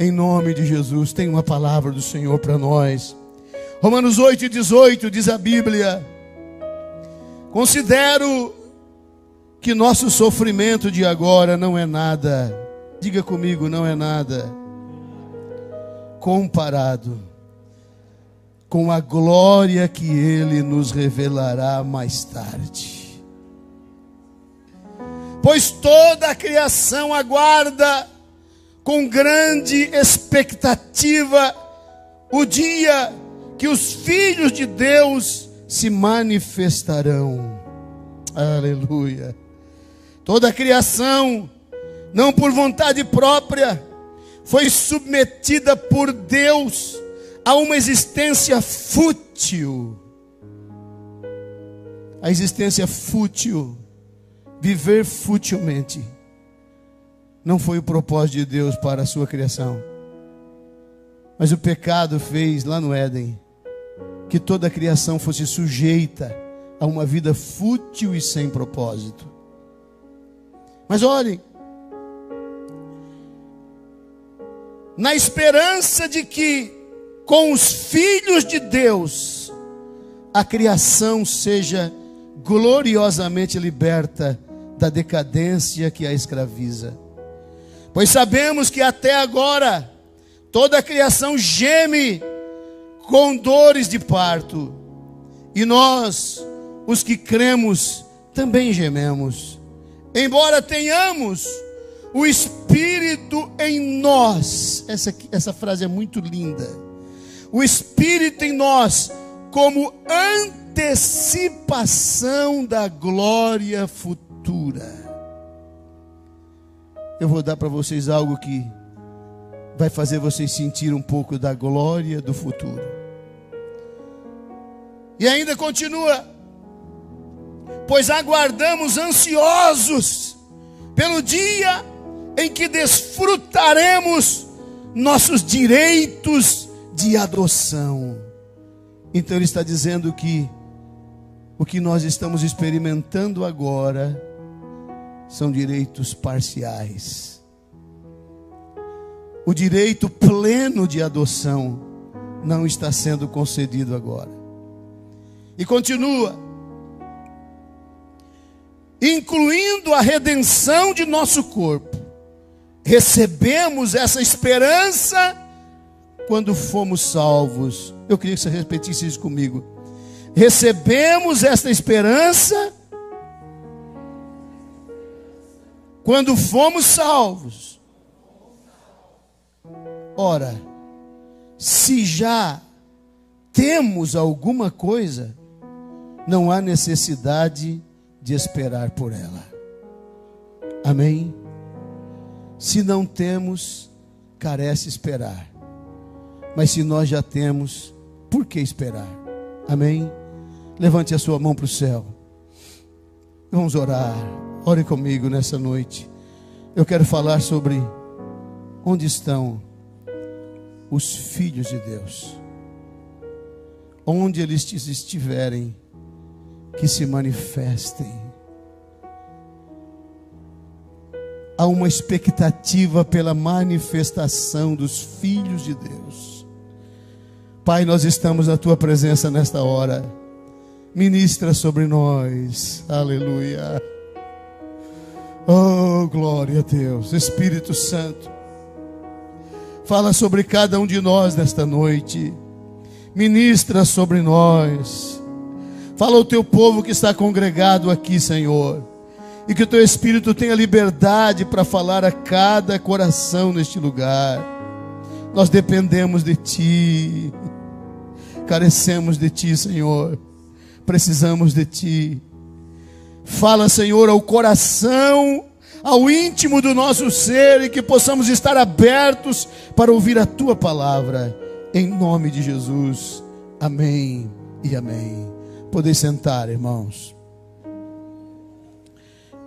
Em nome de Jesus, tem uma palavra do Senhor para nós. Romanos 8:18 diz a Bíblia: considero que nosso sofrimento de agora não é nada. Diga comigo, não é nada comparado com a glória que Ele nos revelará mais tarde. Pois toda a criação aguarda com grande expectativa o dia que os filhos de Deus se manifestarão. Aleluia. Toda a criação, não por vontade própria, foi submetida por Deus a uma existência fútil. A existência fútil, viver futilmente, não foi o propósito de Deus para a sua criação. Mas o pecado fez lá no Éden que toda a criação fosse sujeita a uma vida fútil e sem propósito. Mas olhem, na esperança de que com os filhos de Deus a criação seja gloriosamente liberta da decadência que a escraviza. Pois sabemos que até agora toda a criação geme com dores de parto, e nós, os que cremos, também gememos, embora tenhamos o Espírito em nós. Essa frase é muito linda. O Espírito em nós como antecipação da glória futura. Eu vou dar para vocês algo que vai fazer vocês sentir um pouco da glória do futuro. E ainda continua: pois aguardamos ansiosos pelo dia em que desfrutaremos nossos direitos de adoção. Então ele está dizendo que o que nós estamos experimentando agora são direitos parciais. O direito pleno de adoção não está sendo concedido agora. E continua: incluindo a redenção de nosso corpo, recebemos essa esperança quando fomos salvos. Eu queria que você repetisse isso comigo. Recebemos esta esperança quando fomos salvos. Ora, se já temos alguma coisa, não há necessidade de esperar por ela. Amém? Se não temos, carece esperar. Mas se nós já temos, por que esperar? Amém? Levante a sua mão para o céu. Vamos orar. Ore comigo nessa noite. Eu quero falar sobre onde estão os filhos de Deus, onde eles estiverem, que se manifestem. Há uma expectativa pela manifestação dos filhos de Deus. Pai, nós estamos na tua presença nesta hora. Ministra sobre nós. Aleluia. Oh, glória a Deus. Espírito Santo, fala sobre cada um de nós nesta noite. Ministra sobre nós. Fala ao teu povo que está congregado aqui, Senhor. E que o teu Espírito tenha liberdade para falar a cada coração neste lugar. Nós dependemos de ti. Carecemos de ti, Senhor. Precisamos de ti. Fala, Senhor, ao coração, ao íntimo do nosso ser, e que possamos estar abertos para ouvir a tua palavra, em nome de Jesus. Amém e amém. Podem sentar, irmãos.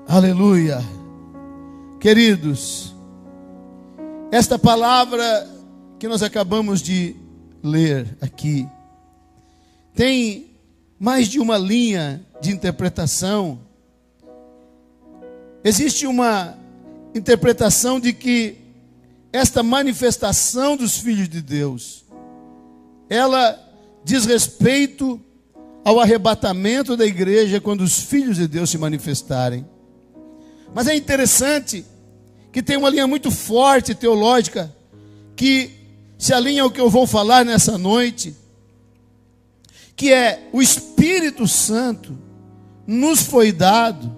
Aleluia. Queridos, esta palavra que nós acabamos de ler aqui tem mais de uma linha de interpretação. Existe uma interpretação de que esta manifestação dos filhos de Deus, ela diz respeito ao arrebatamento da igreja quando os filhos de Deus se manifestarem. Mas é interessante que tem uma linha muito forte teológica que se alinha ao que eu vou falar nessa noite, que é o Espírito Santo nos foi dado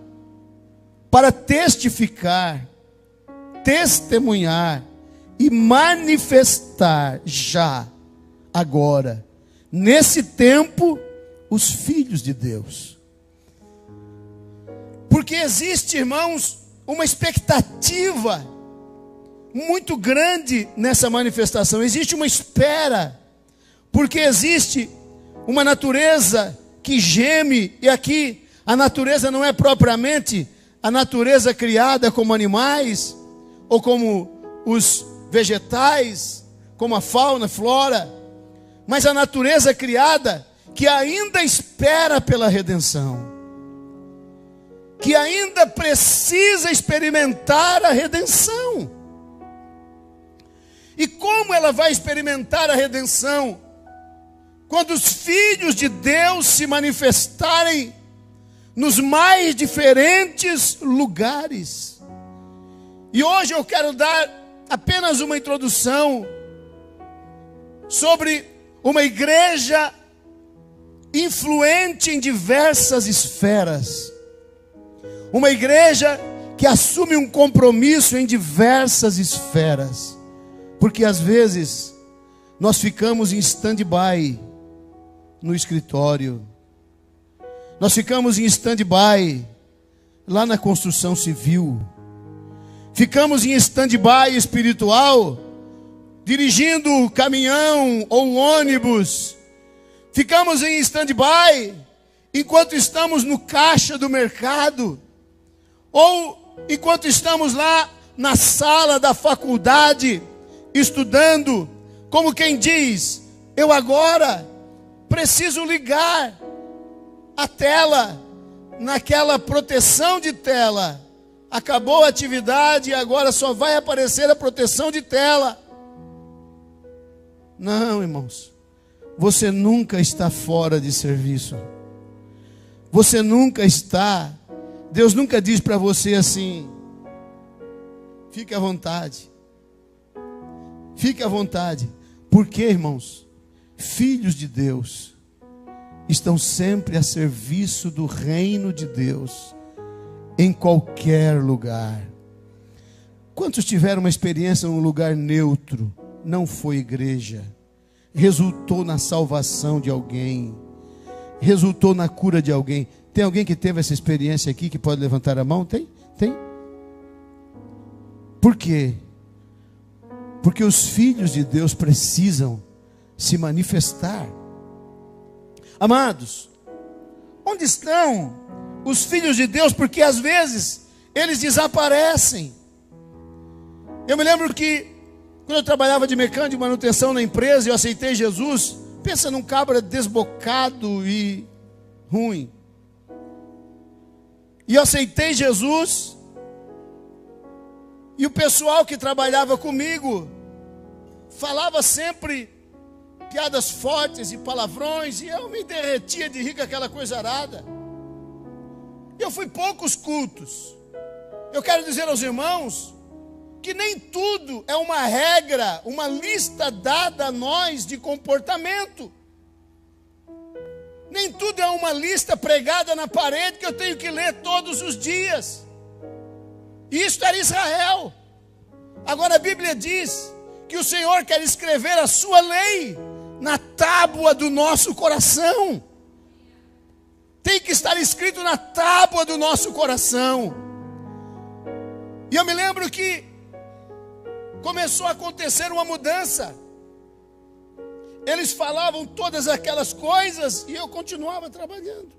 para testificar, testemunhar e manifestar já, agora, nesse tempo, os filhos de Deus. Porque existe, irmãos, uma expectativa muito grande nessa manifestação. Existe uma espera, porque existe uma natureza que geme, e aqui a natureza não é propriamente a natureza criada como animais, ou como os vegetais, como a fauna, flora, mas a natureza criada que ainda espera pela redenção, que ainda precisa experimentar a redenção. E como ela vai experimentar a redenção? Quando os filhos de Deus se manifestarem nos mais diferentes lugares. E hoje eu quero dar apenas uma introdução sobre uma igreja influente em diversas esferas. Uma igreja que assume um compromisso em diversas esferas. Porque às vezes nós ficamos em stand-by no escritório. Nós ficamos em stand-by lá na construção civil. Ficamos em stand-by espiritual, dirigindo o caminhão ou o ônibus. Ficamos em stand-by enquanto estamos no caixa do mercado. Ou enquanto estamos lá na sala da faculdade, estudando, como quem diz, eu agora preciso ligar a tela, naquela proteção de tela. Acabou a atividade e agora só vai aparecer a proteção de tela. Não, irmãos, você nunca está fora de serviço. Você nunca está... Deus nunca diz para você assim, fique à vontade, fique à vontade. Porque, irmãos, filhos de Deus estão sempre a serviço do reino de Deus, em qualquer lugar. Quantos tiveram uma experiência num lugar neutro? Não foi igreja, resultou na salvação de alguém, resultou na cura de alguém. Tem alguém que teve essa experiência aqui que pode levantar a mão? Tem? Tem? Por quê? Porque os filhos de Deus precisam se manifestar. Amados, onde estão os filhos de Deus? Porque às vezes eles desaparecem. Eu me lembro que quando eu trabalhava de mecânico de manutenção na empresa, eu aceitei Jesus. Pensa num cabra desbocado e ruim. E eu aceitei Jesus, e o pessoal que trabalhava comigo falava sempre piadas fortes e palavrões, e eu me derretia de rir com aquela coisa arada. Eu fui poucos cultos. Eu quero dizer aos irmãos que nem tudo é uma regra, uma lista dada a nós de comportamento. Nem tudo é uma lista pregada na parede que eu tenho que ler todos os dias. Isso era Israel. Agora a Bíblia diz que o Senhor quer escrever a sua lei na tábua do nosso coração. Tem que estar escrito na tábua do nosso coração. E eu me lembro que começou a acontecer uma mudança. Eles falavam todas aquelas coisas e eu continuava trabalhando,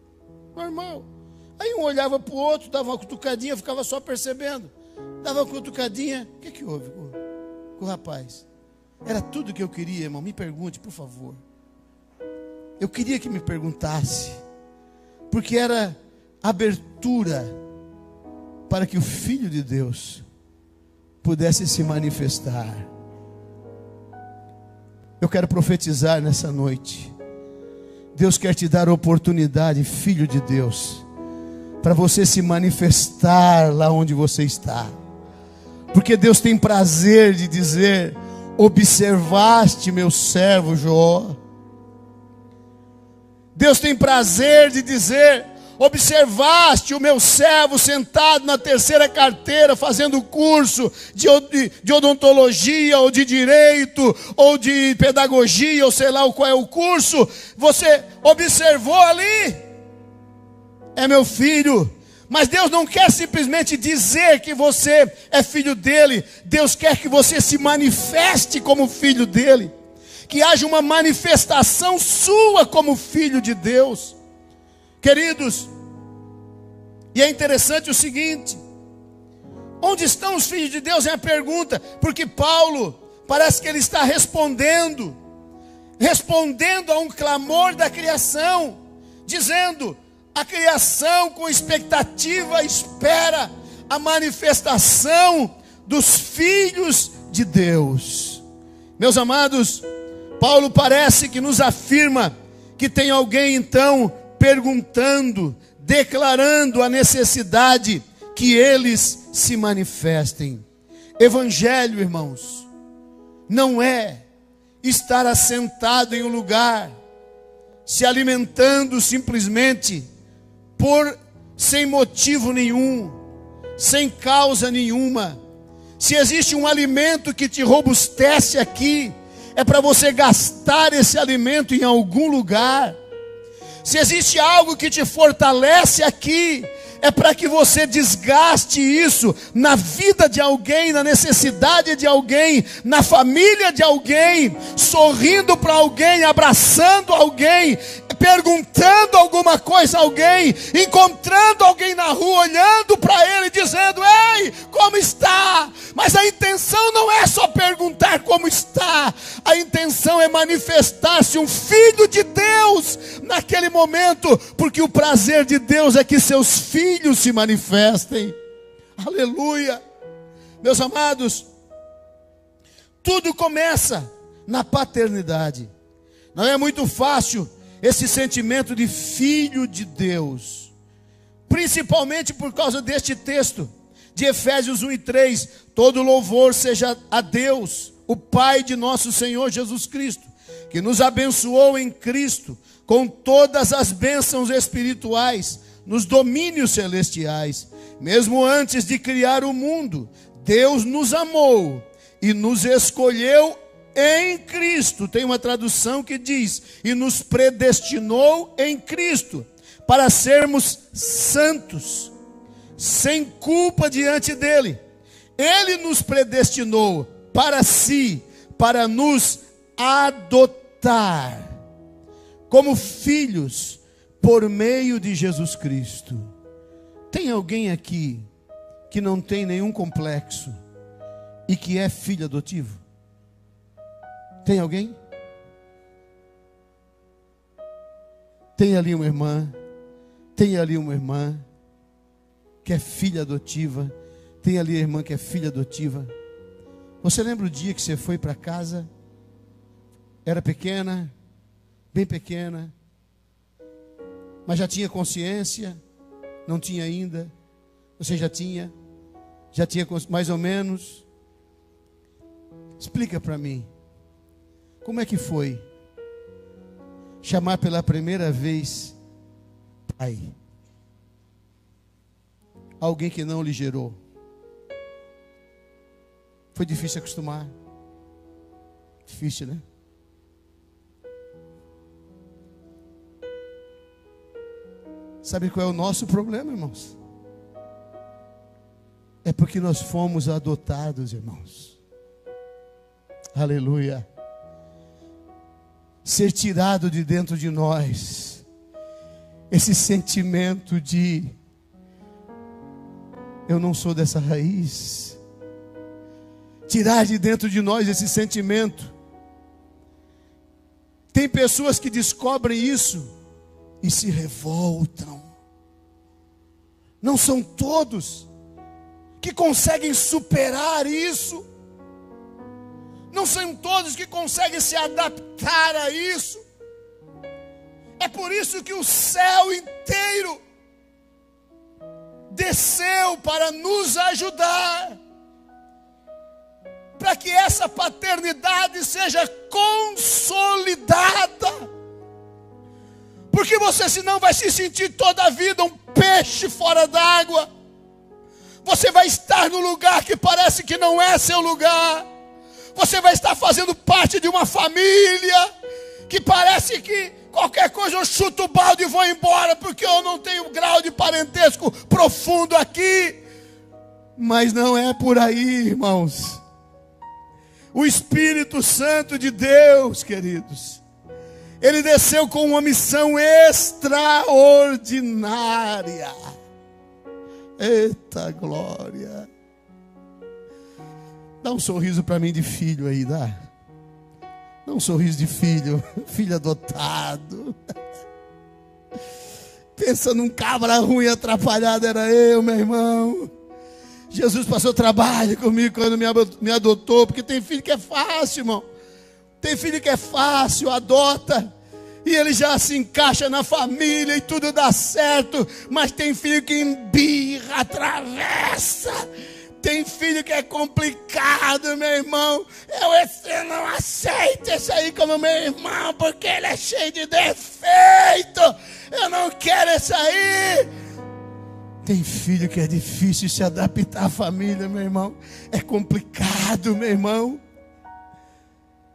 normal. Aí um olhava para o outro, dava uma cutucadinha, ficava só percebendo. Dava uma cutucadinha, o que houve com o rapaz? Era tudo o que eu queria, irmão, me pergunte, por favor. Eu queria que me perguntasse, porque era abertura para que o Filho de Deus pudesse se manifestar. Eu quero profetizar nessa noite. Deus quer te dar a oportunidade, filho de Deus, para você se manifestar lá onde você está. Porque Deus tem prazer de dizer: observaste meu servo Jó. Deus tem prazer de dizer: observaste o meu servo sentado na terceira carteira, fazendo curso de odontologia, ou de direito, ou de pedagogia, ou sei lá qual é o curso. Você observou ali, é meu filho. Mas Deus não quer simplesmente dizer que você é filho dele. Deus quer que você se manifeste como filho dele, que haja uma manifestação sua como filho de Deus. Queridos, e é interessante o seguinte: onde estão os filhos de Deus? É a pergunta, porque Paulo parece que ele está respondendo a um clamor da criação, dizendo: a criação com expectativa espera a manifestação dos filhos de Deus. Meus amados, Paulo parece que nos afirma que tem alguém então perguntando, declarando a necessidade que eles se manifestem. Evangelho, irmãos, não é estar assentado em um lugar, se alimentando simplesmente sem motivo nenhum, sem causa nenhuma. Se existe um alimento que te robustece aqui, é para você gastar esse alimento em algum lugar. Se existe algo que te fortalece aqui, é para que você desgaste isso na vida de alguém, na necessidade de alguém, na família de alguém, sorrindo para alguém, abraçando alguém, perguntando alguma coisa a alguém, encontrando alguém na rua, olhando para ele, dizendo: ei, como está? Mas a intenção não é só perguntar como está, a intenção é manifestar-se um filho de Deus naquele momento, porque o prazer de Deus é que seus filhos se manifestem. Aleluia! Meus amados, tudo começa na paternidade. Não é muito fácil esse sentimento de filho de Deus, principalmente por causa deste texto de Efésios 1:3: todo louvor seja a Deus, o Pai de nosso Senhor Jesus Cristo, que nos abençoou em Cristo com todas as bênçãos espirituais nos domínios celestiais. Mesmo antes de criar o mundo, Deus nos amou e nos escolheu em Cristo. Tem uma tradução que diz: e nos predestinou em Cristo para sermos santos, sem culpa diante dele. Ele nos predestinou para si, para nos adotar como filhos por meio de Jesus Cristo. Tem alguém aqui que não tem nenhum complexo e que é filho adotivo? Tem alguém? Tem ali uma irmã, tem ali uma irmã que é filha adotiva, tem ali a irmã que é filha adotiva. Você lembra o dia que você foi para casa? Era pequena, bem pequena, mas já tinha consciência? Não tinha ainda? Você já tinha mais ou menos? Explica para mim, como é que foi chamar pela primeira vez pai alguém que não lhe gerou? Foi difícil acostumar? Difícil, né? Sabe qual é o nosso problema, irmãos? É porque nós fomos adotados, irmãos. Aleluia. Ser tirado de dentro de nós esse sentimento de: eu não sou dessa raiz. Tirar de dentro de nós esse sentimento. Tem pessoas que descobrem isso e se revoltam. Não são todos que conseguem superar isso. Não são todos que conseguem se adaptar a isso. É por isso que o céu inteiro desceu para nos ajudar, para que essa paternidade seja consolidada, porque você senão vai se sentir toda a vida um peixe fora d'água. Você vai estar no lugar que parece que não é seu lugar. Você vai estar fazendo parte de uma família que parece que qualquer coisa eu chuto o balde e vou embora, porque eu não tenho grau de parentesco profundo aqui. Mas não é por aí, irmãos. O Espírito Santo de Deus, queridos, ele desceu com uma missão extraordinária. Eita glória! Dá um sorriso para mim de filho aí, dá. Dá um sorriso de filho, filho adotado. Pensa num cabra ruim atrapalhado, era eu, meu irmão. Jesus passou trabalho comigo quando me adotou, porque tem filho que é fácil, irmão. Tem filho que é fácil, adota, e ele já se encaixa na família e tudo dá certo. Mas tem filho que embirra, atravessa. Tem filho que é complicado, meu irmão. Eu não aceito esse aí como meu irmão, porque ele é cheio de defeito. Eu não quero esse aí. Tem filho que é difícil se adaptar à família, meu irmão. É complicado, meu irmão.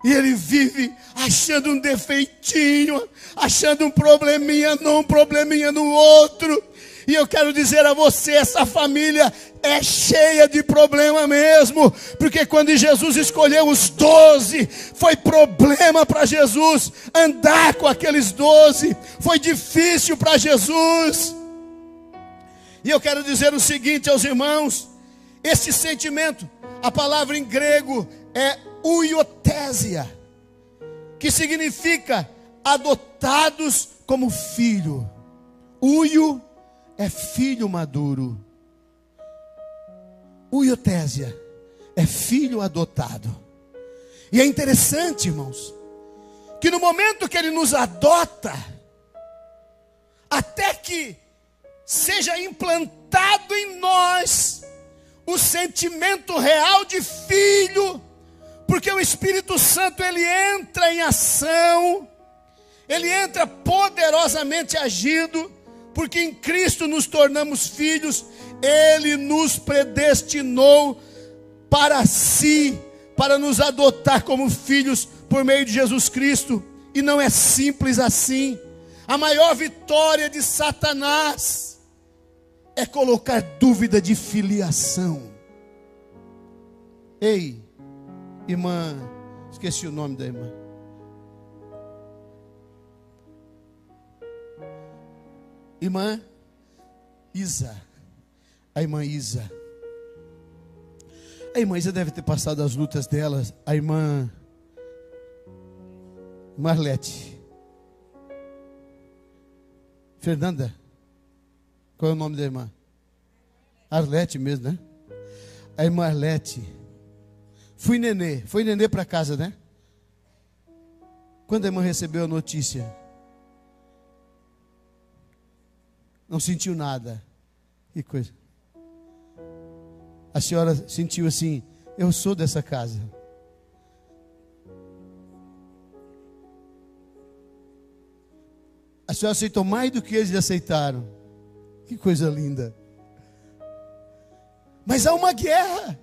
E ele vive achando um defeitinho, achando um probleminha num, probleminha no outro. E eu quero dizer a você, essa família é cheia de problema mesmo, porque quando Jesus escolheu os 12, foi problema para Jesus andar com aqueles 12, foi difícil para Jesus. E eu quero dizer o seguinte aos irmãos, esse sentimento, a palavra em grego é uiotésia, que significa adotados como filho. Uio é filho maduro. Uiotésia é filho adotado. E é interessante, irmãos, que no momento que ele nos adota, até que seja implantado em nós o sentimento real de filho, porque o Espírito Santo, ele entra em ação, ele entra poderosamente agido, porque em Cristo nos tornamos filhos. Ele nos predestinou para si, para nos adotar como filhos por meio de Jesus Cristo. E não é simples assim. A maior vitória de Satanás é colocar dúvida de filiação. Ei, irmã, esqueci o nome da irmã. Irmã Isa, a irmã Isa. A irmã Isa deve ter passado as lutas delas. A irmã Marlete. Fernanda. Qual é o nome da irmã? Arlete mesmo, né? A irmã Arlete. Foi nenê para casa, né? Quando a irmã recebeu a notícia, não sentiu nada. Que coisa. A senhora sentiu assim, eu sou dessa casa. A senhora aceitou mais do que eles aceitaram. Que coisa linda. Mas há uma guerra,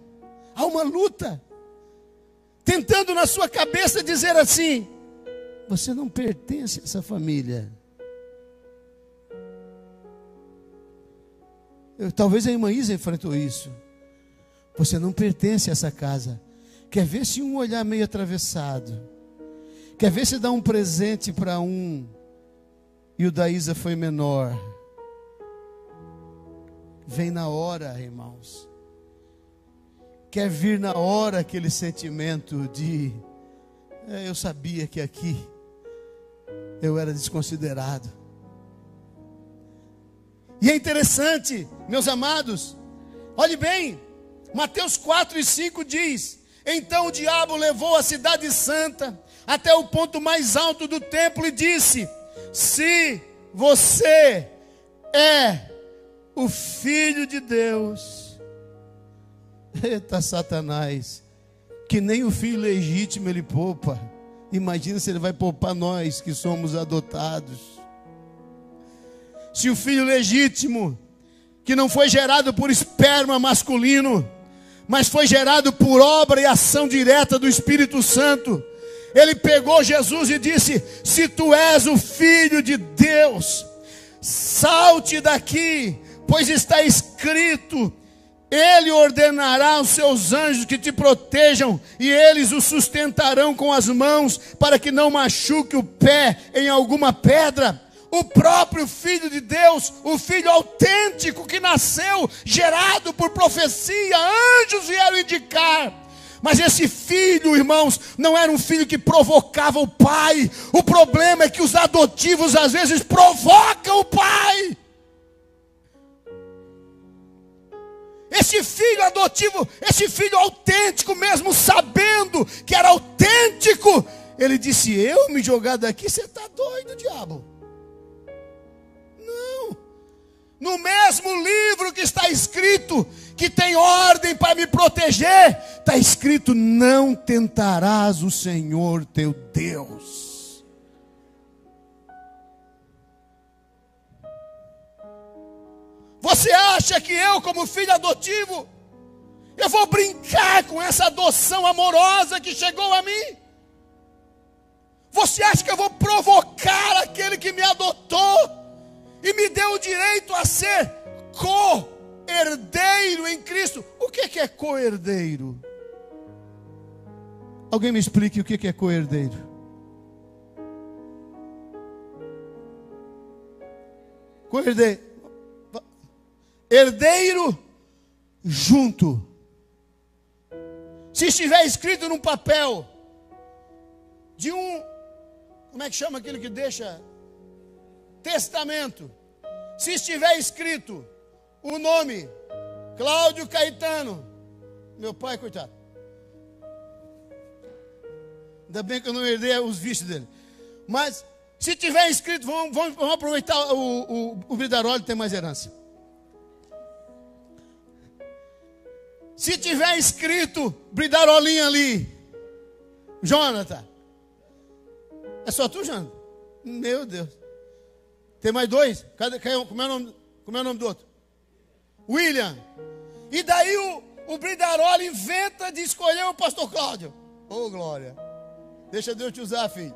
há uma luta, tentando na sua cabeça dizer assim, você não pertence a essa família. Talvez a irmã Isa enfrentou isso. Você não pertence a essa casa. Quer ver se um olhar meio atravessado, quer ver se dá um presente para um. E o da Isa foi menor. Vem na hora, irmãos. Quer vir na hora aquele sentimento de eu sabia que aqui eu era desconsiderado. E é interessante, meus amados, olhe bem, Mateus 4 e 5 diz, Então o diabo levou a cidade santa até o ponto mais alto do templo e disse: se você é o Filho de Deus, eita Satanás, que nem o filho legítimo ele poupa, imagina se ele vai poupar nós que somos adotados. Se o filho legítimo, que não foi gerado por esperma masculino, mas foi gerado por obra e ação direta do Espírito Santo, ele pegou Jesus e disse: se tu és o Filho de Deus, salte daqui, pois está escrito: ele ordenará aos seus anjos que te protejam, e eles o sustentarão com as mãos, para que não machuque o pé em alguma pedra. O próprio Filho de Deus, o Filho autêntico que nasceu, gerado por profecia, anjos vieram indicar. Mas esse filho, irmãos, não era um filho que provocava o pai. O problema é que os adotivos às vezes provocam o pai. Esse filho adotivo, esse filho autêntico, mesmo sabendo que era autêntico, ele disse: eu me jogar daqui? Você está doido, diabo? Não. No mesmo livro que está escrito que tem ordem para me proteger, está escrito: não tentarás o Senhor teu Deus. Você acha que eu, como filho adotivo, eu vou brincar com essa adoção amorosa que chegou a mim? Você acha que eu vou provocar aquele que me adotou e me deu o direito a ser co-herdeiro em Cristo? O que é co-herdeiro? Alguém me explique o que é co-herdeiro. Co-herdeiro, herdeiro junto. Se estiver escrito num papel de um, como é que chama aquilo que deixa? Testamento. Se estiver escrito o nome Claudio Caetano, meu pai, coitado, ainda bem que eu não herdei os vícios dele, mas se tiver escrito, vamos aproveitar o Bridaroli, tem mais herança. Se tiver escrito Bridarolinha ali, Jonathan, é só tu, Jonathan? Meu Deus, tem mais dois? Como é o nome do outro? William. E daí o Bridaroli inventa de escolher o pastor Cláudio. Ô, glória. Deixa Deus te usar, filho.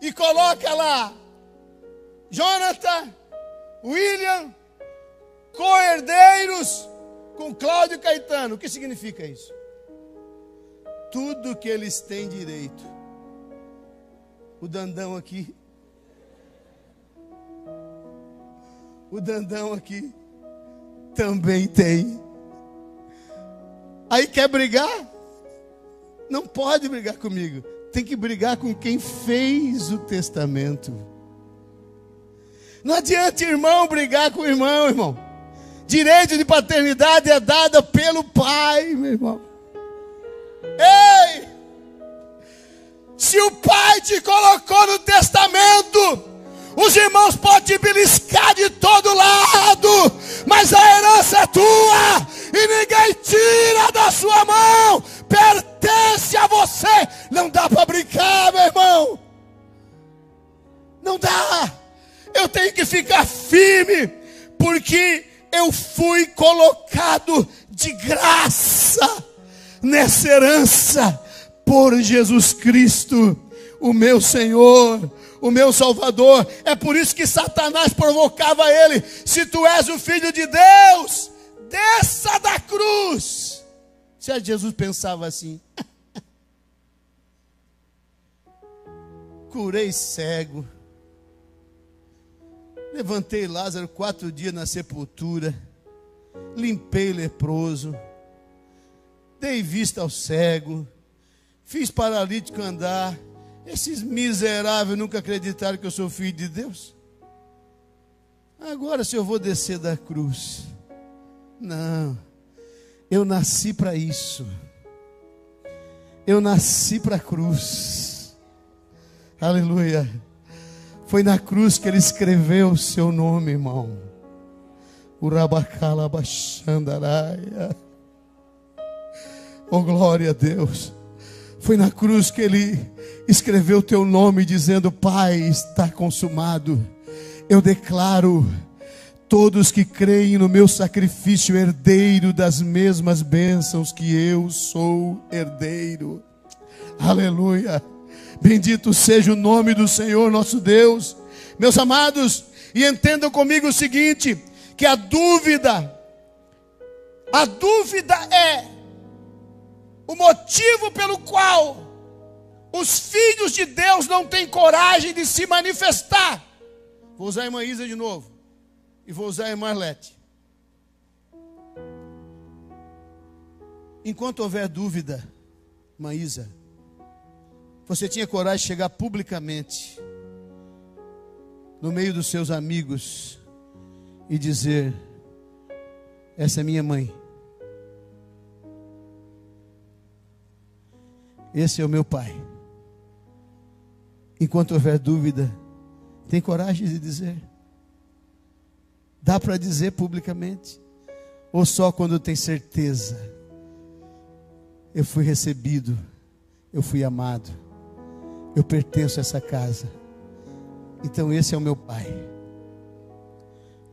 E coloca lá Jonathan, William, co-herdeiros com Cláudio Caetano. O que significa isso? Tudo que eles têm direito. O Dandão aqui. O Dandão aqui também tem. Aí quer brigar? Não pode brigar comigo. Tem que brigar com quem fez o testamento. Não adianta irmão brigar com o irmão, irmão. Direito de paternidade é dado pelo pai, meu irmão. Ei! Se o pai te colocou no testamento, os irmãos podem te beliscar de todo lado, mas a herança é tua e ninguém tira da sua mão. Pertence a você. Não dá para brincar, meu irmão. Não dá. Eu tenho que ficar firme, porque eu fui colocado de graça nessa herança por Jesus Cristo, o meu Senhor, o meu Salvador. É por isso que Satanás provocava ele: se tu és o Filho de Deus, desça da cruz. Se Jesus pensava assim: curei cego, levantei Lázaro 4 dias na sepultura, limpei leproso, dei vista ao cego, fiz paralítico andar. Esses miseráveis nunca acreditaram que eu sou filho de Deus. Agora se eu vou descer da cruz? Não. Eu nasci para isso. Eu nasci para a cruz. Aleluia. Foi na cruz que ele escreveu o seu nome, irmão. Oh, glória a Deus. Foi na cruz que ele escreveu o teu nome, dizendo: Pai, está consumado. Eu declaro, todos que creem no meu sacrifício, herdeiro das mesmas bênçãos que eu sou herdeiro. Aleluia. Bendito seja o nome do Senhor nosso Deus. Meus amados, e entendam comigo o seguinte, que a dúvida é o motivo pelo qual os filhos de Deus não têm coragem de se manifestar. Vou usar a irmã Isa de novo. E vou usar a irmã Arlete. Enquanto houver dúvida, irmã Isa, você tinha coragem de chegar publicamente no meio dos seus amigos e dizer: essa é minha mãe, esse é o meu pai. Enquanto houver dúvida, tem coragem de dizer? Dá para dizer publicamente? Ou só quando tem certeza? Eu fui recebido, eu fui amado, eu pertenço a essa casa, então esse é o meu pai,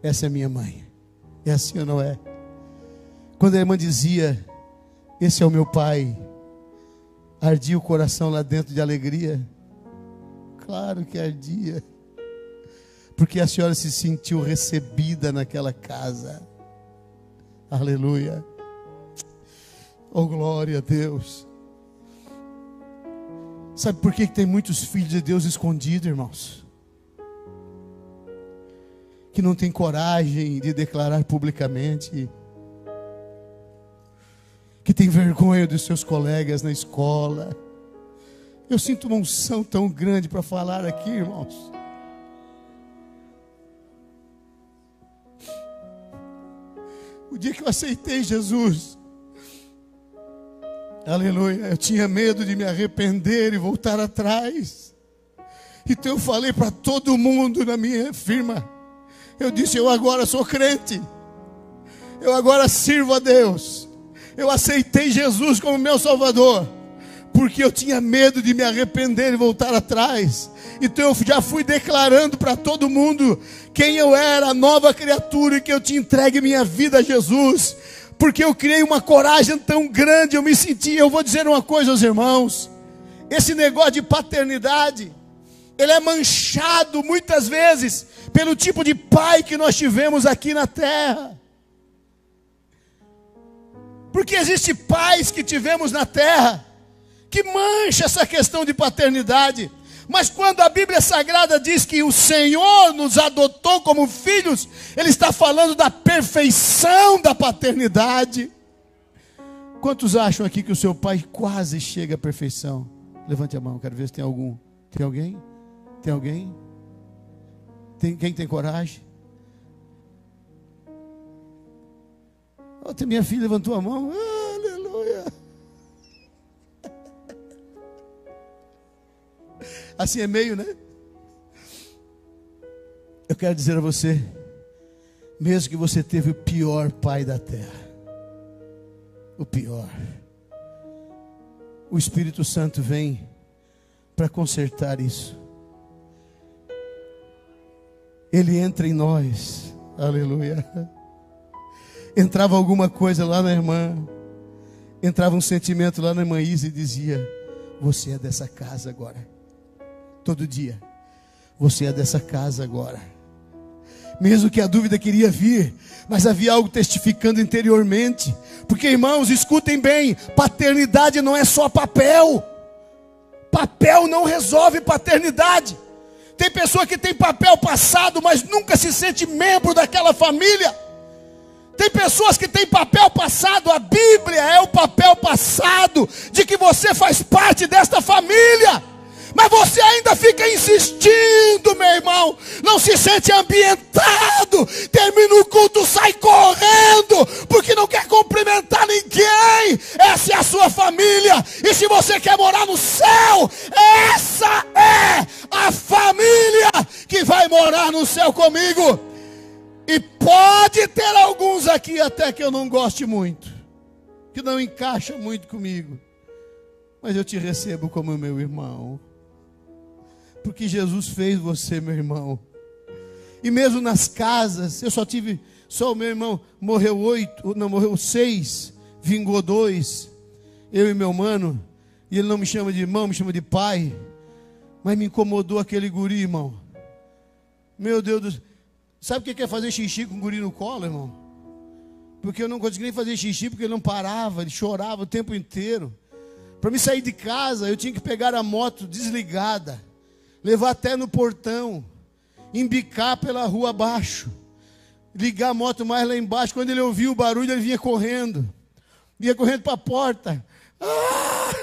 essa é a minha mãe. É assim ou não é? Quando a irmã dizia: esse é o meu pai, ardia o coração lá dentro de alegria? Claro que ardia, porque a senhora se sentiu recebida naquela casa. Aleluia. Oh, glória a Deus. Sabe por que tem muitos filhos de Deus escondidos, irmãos? Que não tem coragem de declarar publicamente, que tem vergonha dos seus colegas na escola. Eu sinto uma unção tão grande para falar aqui, irmãos. O dia que eu aceitei Jesus, aleluia, eu tinha medo de me arrepender e voltar atrás. Então eu falei para todo mundo na minha firma, eu disse: eu agora sou crente, eu agora sirvo a Deus, eu aceitei Jesus como meu Salvador, porque eu tinha medo de me arrepender e voltar atrás. Então eu já fui declarando para todo mundo quem eu era, a nova criatura, e que eu te entregue minha vida a Jesus, porque eu criei uma coragem tão grande. Eu me senti, eu vou dizer uma coisa aos irmãos, esse negócio de paternidade, ele é manchado muitas vezes pelo tipo de pai que nós tivemos aqui na terra. Porque existe pais que tivemos na terra que mancha essa questão de paternidade. Mas quando a Bíblia Sagrada diz que o Senhor nos adotou como filhos, ele está falando da perfeição da paternidade. Quantos acham aqui que o seu pai quase chega à perfeição? Levante a mão, quero ver se tem algum. Tem alguém? Tem alguém? Tem, quem tem coragem? Outra, minha filha levantou a mão. Aleluia. Assim é meio, né? Eu quero dizer a você, mesmo que você teve o pior pai da terra, o pior, o Espírito Santo vem para consertar isso. Ele entra em nós. Aleluia. Entrava alguma coisa lá na irmã, entrava um sentimento lá na irmã Isa e dizia: você é dessa casa agora. Todo dia, você é dessa casa agora. Mesmo que a dúvida queria vir, mas havia algo testificando interiormente. Porque, irmãos, escutem bem, paternidade não é só papel. Papel não resolve paternidade. Tem pessoa que tem papel passado, mas nunca se sente membro daquela família. Tem pessoas que têm papel passado. A Bíblia é o papel passado de que você faz parte desta família, mas você ainda fica insistindo, meu irmão, não se sente ambientado. Termina o culto, sai correndo, porque não quer cumprimentar ninguém. sua família. E se você quer morar no céu, essa é a família que vai morar no céu comigo. E pode ter alguns aqui até que eu não goste muito, que não encaixa muito comigo, mas eu te recebo como meu irmão, porque Jesus fez você meu irmão. E mesmo nas casas, eu só tive, só o meu irmão morreu 6, vingou 2, eu e meu mano, e ele não me chama de irmão, me chama de pai, mas me incomodou aquele guri, irmão. Meu Deus do céu, sabe o que é fazer xixi com o guri no colo, irmão? Porque eu não consegui nem fazer xixi, porque ele não parava, ele chorava o tempo inteiro. Para me sair de casa, eu tinha que pegar a moto desligada, levar até no portão, embicar pela rua abaixo, ligar a moto mais lá embaixo. Quando ele ouvia o barulho, ele vinha correndo para a porta. Ah,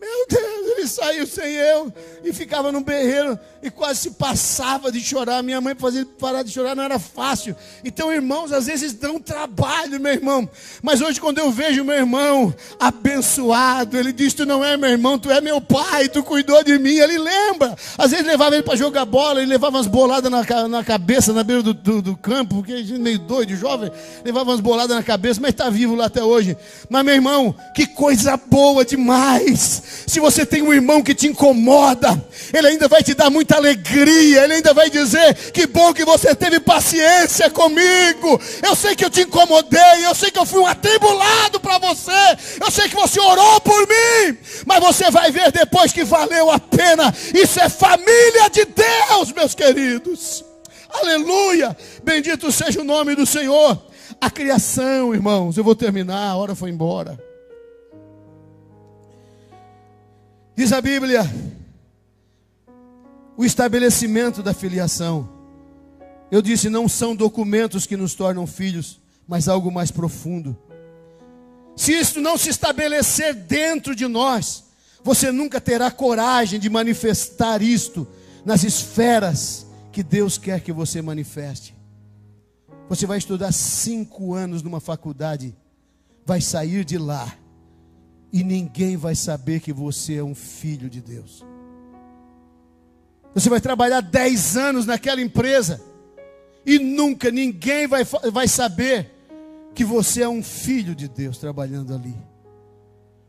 meu Deus, ele saiu sem eu, e ficava num berreiro, e quase se passava de chorar. Minha mãe fazia ele parar de chorar, não era fácil. Então, irmãos, às vezes dão trabalho, meu irmão, mas hoje quando eu vejo meu irmão abençoado, ele diz, tu não é meu irmão, tu é meu pai, tu cuidou de mim, ele lembra. Às vezes levava ele para jogar bola, ele levava umas boladas na cabeça, na beira do campo, porque a gente meio doido, jovem, levava umas boladas na cabeça, mas está vivo lá até hoje. Mas meu irmão, que coisa boa demais. Se você tem um irmão que te incomoda, ele ainda vai te dar muita alegria, ele ainda vai dizer, que bom que você teve paciência comigo, eu sei que eu te incomodei, eu sei que eu fui um atribulado para você, eu sei que você orou por mim, mas você vai ver depois que valeu a pena. Isso é família de Deus, meus queridos, aleluia, bendito seja o nome do Senhor. A criação, irmãos, eu vou terminar, a hora foi embora. Diz a Bíblia, o estabelecimento da filiação. Eu disse, não são documentos que nos tornam filhos, mas algo mais profundo. Se isto não se estabelecer dentro de nós, você nunca terá coragem de manifestar isto nas esferas que Deus quer que você manifeste. Você vai estudar 5 anos numa faculdade, vai sair de lá, e ninguém vai saber que você é um filho de Deus. Você vai trabalhar 10 anos naquela empresa, e nunca ninguém vai saber que você é um filho de Deus trabalhando ali.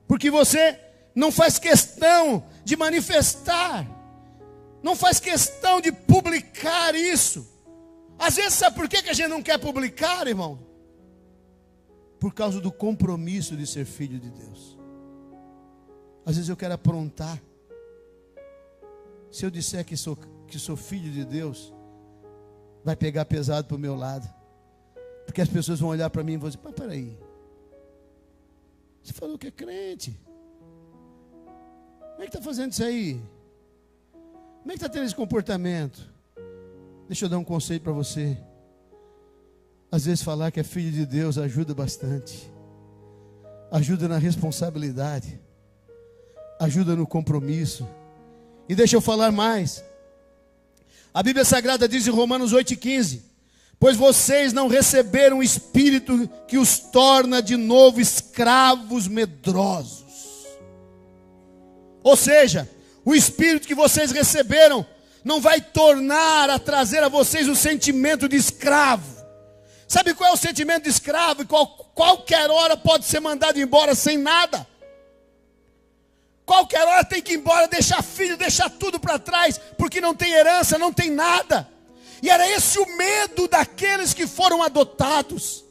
Porque você não faz questão de manifestar, não faz questão de publicar isso. Às vezes, sabe por que a gente não quer publicar, irmão? Por causa do compromisso de ser filho de Deus. Às vezes eu quero aprontar. Se eu disser que sou filho de Deus, vai pegar pesado para o meu lado, porque as pessoas vão olhar para mim e vão dizer, mas peraí, você falou que é crente, como é que está fazendo isso aí? Como é que está tendo esse comportamento? Deixa eu dar um conselho para você. Às vezes falar que é filho de Deus ajuda bastante, ajuda na responsabilidade, ajuda no compromisso. E deixa eu falar mais. A Bíblia Sagrada diz em Romanos 8,15, pois vocês não receberam o Espírito que os torna de novo escravos medrosos. Ou seja, o Espírito que vocês receberam não vai tornar a trazer a vocês o sentimento de escravo. Sabe qual é o sentimento de escravo? Qualquer hora pode ser mandado embora sem nada. Qualquer hora tem que ir embora, deixar filho, deixar tudo para trás, porque não tem herança, não tem nada. E era esse o medo daqueles que foram adotados.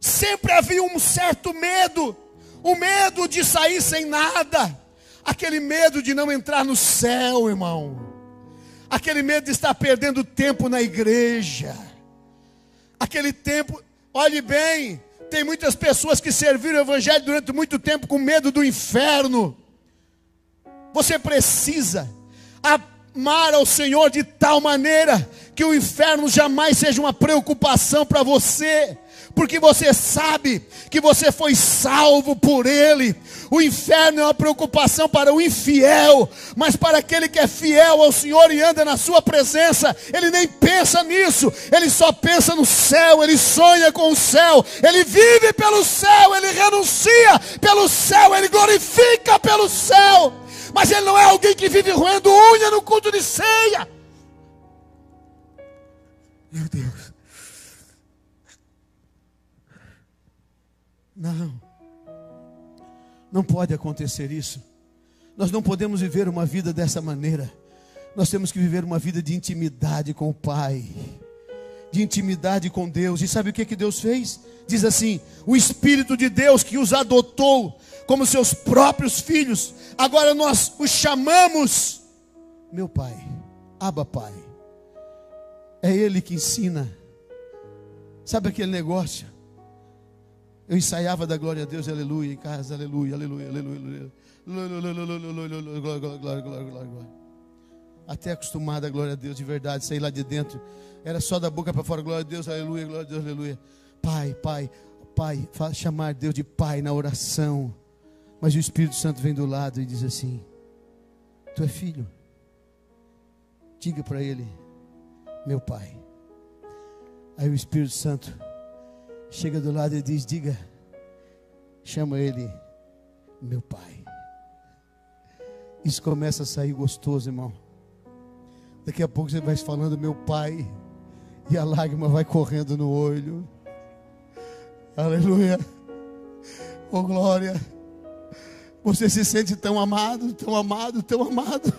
Sempre havia um certo medo, o medo de sair sem nada, aquele medo de não entrar no céu, irmão, aquele medo de estar perdendo tempo na igreja, aquele tempo, olhe bem, tem muitas pessoas que serviram o evangelho durante muito tempo com medo do inferno. Você precisa amar ao Senhor de tal maneira que o inferno jamais seja uma preocupação para você, porque você sabe que você foi salvo por Ele. O inferno é uma preocupação para o infiel, mas para aquele que é fiel ao Senhor e anda na sua presença, ele nem pensa nisso, ele só pensa no céu, ele sonha com o céu, ele vive pelo céu, ele renuncia pelo céu, ele glorifica pelo céu, mas ele não é alguém que vive roendo unha no culto de ceia. Meu Deus. Não pode acontecer isso. Nós não podemos viver uma vida dessa maneira. Nós temos que viver uma vida de intimidade com o Pai, de intimidade com Deus. E sabe o que Deus fez? Diz assim: o Espírito de Deus que os adotou como seus próprios filhos, agora nós os chamamos meu Pai, Abba Pai. É Ele que ensina. Sabe aquele negócio? Eu ensaiava da glória a Deus, aleluia, em casa, aleluia, aleluia, aleluia, glória, glória, glória. Até acostumado à glória a Deus de verdade, sair lá de dentro, era só da boca para fora, glória a Deus, aleluia, glória a Deus, aleluia. Pai, Pai, Pai, faz chamar Deus de Pai na oração. Mas o Espírito Santo vem do lado e diz assim: tu é filho. Diga para Ele, meu Pai. Aí o Espírito Santo chega do lado e diz: diga, chama Ele, meu Pai. Isso começa a sair gostoso, irmão. Daqui a pouco você vai falando meu Pai, e a lágrima vai correndo no olho. Aleluia. Oh glória. Você se sente tão amado, tão amado, tão amado.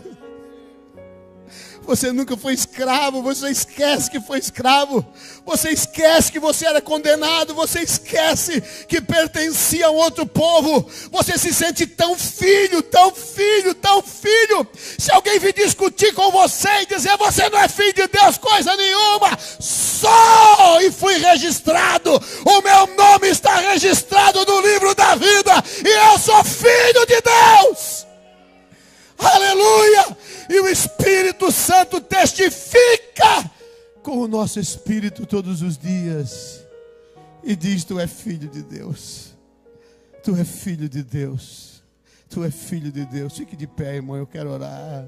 Você nunca foi escravo, você esquece que foi escravo, você esquece que você era condenado, você esquece que pertencia a um outro povo, você se sente tão filho, tão filho, tão filho. Se alguém vir discutir com você e dizer você não é filho de Deus, coisa nenhuma, sou e fui registrado, o meu nome está registrado no livro da vida, e eu sou filho de Deus. Aleluia! E o Espírito Santo testifica com o nosso espírito todos os dias e diz: tu é filho de Deus, tu é filho de Deus, tu é filho de Deus. Fique de pé, irmão, eu quero orar.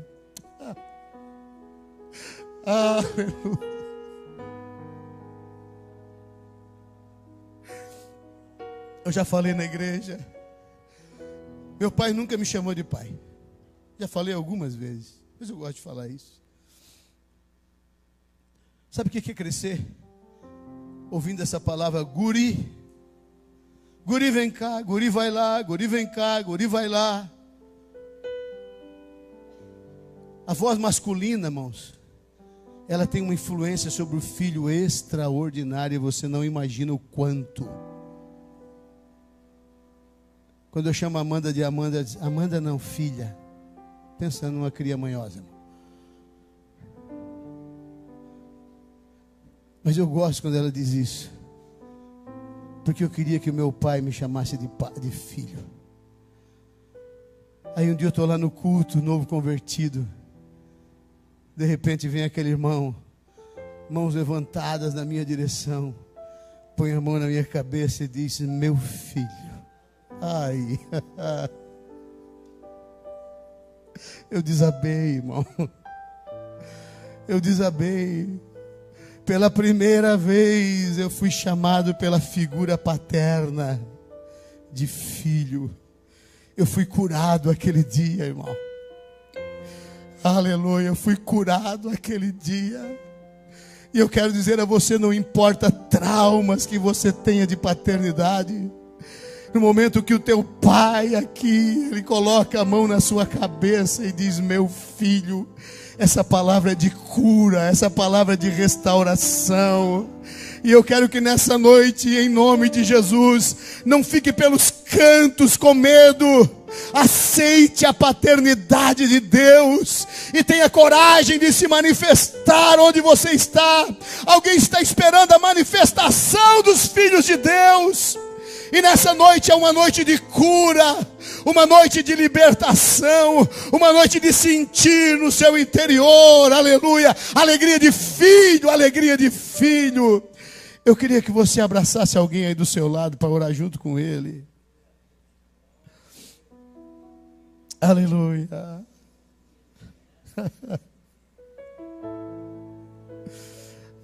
Aleluia. Eu já falei na igreja, meu pai nunca me chamou de pai. Já falei algumas vezes, mas eu gosto de falar isso. Sabe o que é crescer? Ouvindo essa palavra guri. Guri vem cá, guri vai lá, guri vem cá, guri vai lá. A voz masculina, irmãos, ela tem uma influência sobre o filho extraordinária, e você não imagina o quanto. Quando eu chamo a Amanda de Amanda, diz: Amanda não, filha. Pensando numa cria manhosa, irmão. Mas eu gosto quando ela diz isso, porque eu queria que o meu pai me chamasse de filho. Aí um dia eu estou lá no culto, novo convertido, de repente vem aquele irmão, mãos levantadas na minha direção, põe a mão na minha cabeça e diz: meu filho. Ai, eu desabei, irmão. Eu desabei. Pela primeira vez eu fui chamado pela figura paterna de filho. Eu fui curado aquele dia, irmão. Aleluia, eu fui curado aquele dia. E eu quero dizer a você: não importa traumas que você tenha de paternidade, no momento que o teu pai aqui, ele coloca a mão na sua cabeça e diz: meu filho, essa palavra é de cura, essa palavra é de restauração. E eu quero que nessa noite, em nome de Jesus, não fique pelos cantos com medo. Aceite a paternidade de Deus e tenha coragem de se manifestar onde você está. Alguém está esperando a manifestação dos filhos de Deus. E nessa noite é uma noite de cura, uma noite de libertação, uma noite de sentir no seu interior, aleluia, alegria de filho, alegria de filho. Eu queria que você abraçasse alguém aí do seu lado para orar junto com ele. Aleluia.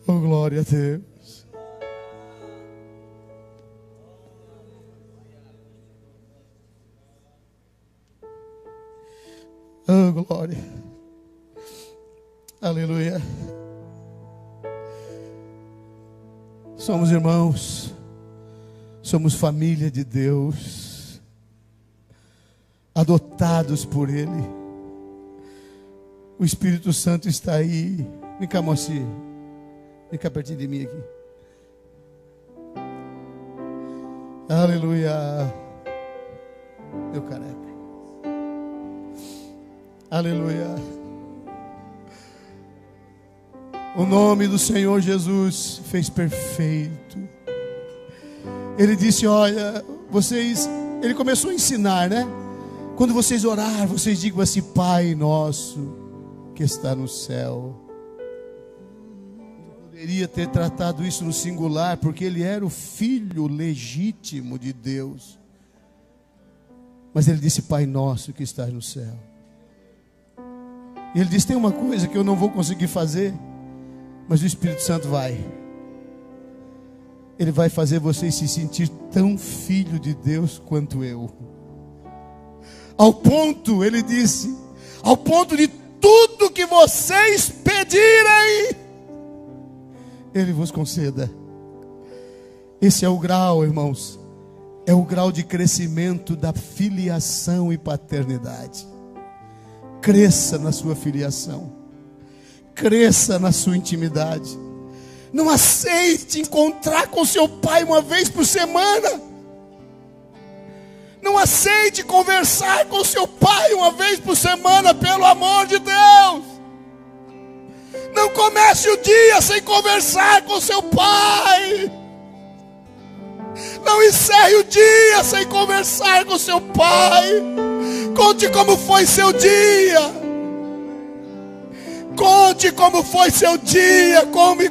Oh, glória a Deus. Oh, glória. Aleluia. Somos irmãos. Somos família de Deus. Adotados por Ele. O Espírito Santo está aí. Vem cá, mocinho. Vem cá pertinho de mim aqui. Aleluia. Meu careca. Aleluia. O nome do Senhor Jesus fez perfeito. Ele disse, olha, vocês... Ele começou a ensinar, né? Quando vocês orarem, vocês digam assim, Pai nosso que está no céu. Poderia ter tratado isso no singular, porque ele era o filho legítimo de Deus. Mas ele disse, Pai nosso que estás no céu. E ele disse, tem uma coisa que eu não vou conseguir fazer, mas o Espírito Santo vai. Ele vai fazer vocês se sentir tão filho de Deus quanto eu. Ao ponto, ele disse, ao ponto de tudo que vocês pedirem, Ele vos conceda. Esse é o grau, irmãos. É o grau de crescimento da filiação e paternidade. Cresça na sua filiação. Cresça na sua intimidade. Não aceite encontrar com seu pai uma vez por semana. Não aceite conversar com seu pai uma vez por semana, pelo amor de Deus. Não comece o dia sem conversar com seu pai. Não encerre o dia sem conversar com seu pai. Conte como foi seu dia. Conte como foi seu dia.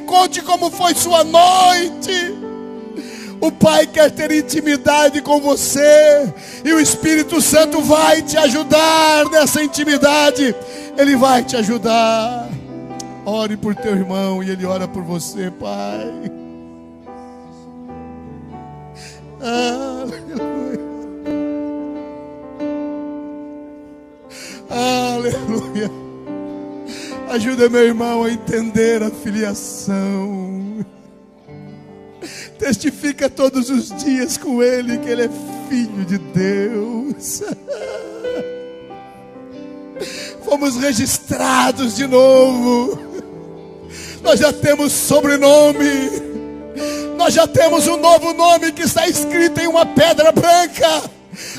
Conte como foi sua noite. O Pai quer ter intimidade com você. E o Espírito Santo vai te ajudar nessa intimidade. Ele vai te ajudar. Ore por teu irmão e ele ora por você, Pai. Aleluia. Aleluia. Ajuda meu irmão a entender a filiação. Testifica todos os dias com ele que ele é filho de Deus. Fomos registrados de novo. Nós já temos sobrenome. Nós já temos um novo nome que está escrito em uma pedra branca,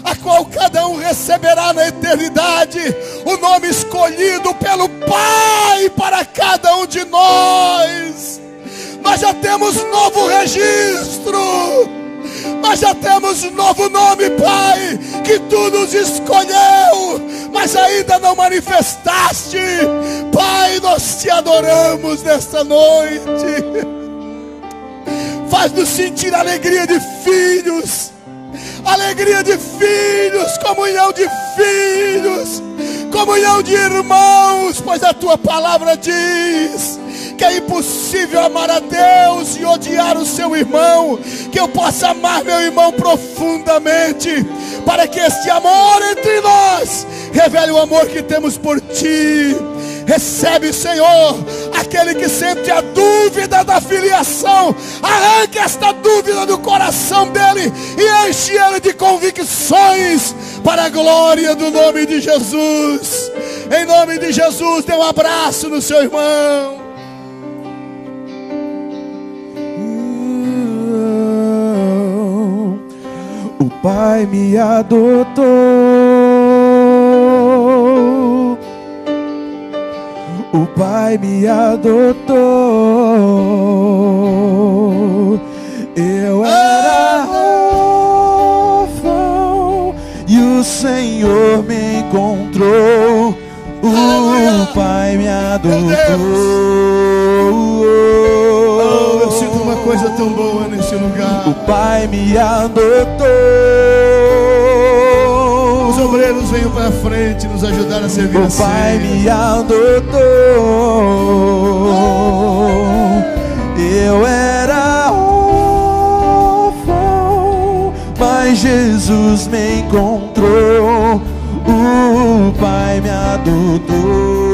a qual cada um receberá na eternidade. O nome escolhido pelo Pai para cada um de nós. Nós já temos novo registro. Nós já temos novo nome, Pai, que Tu nos escolheu, mas ainda não manifestaste. Pai, nós te adoramos nesta noite. Faz-nos sentir alegria de filhos, comunhão de filhos, comunhão de irmãos, pois a Tua palavra diz que é impossível amar a Deus e odiar o seu irmão. Que eu possa amar meu irmão profundamente, para que este amor entre nós revele o amor que temos por Ti. Recebe, Senhor, aquele que sente a dúvida da filiação. Arranca esta dúvida do coração dele e enche ele de convicções para a glória do nome de Jesus. Em nome de Jesus, dê um abraço no seu irmão. O Pai me adotou. O Pai me adotou. Eu era Senhor me encontrou, o Pai me adotou. Oh, eu sinto uma coisa tão boa nesse lugar. O Pai me adotou. Os obreiros venham para frente nos ajudar a servir a ceia. O Pai me adotou. Eu era órfão, mas Jesus me encontrou. O Pai me adotou.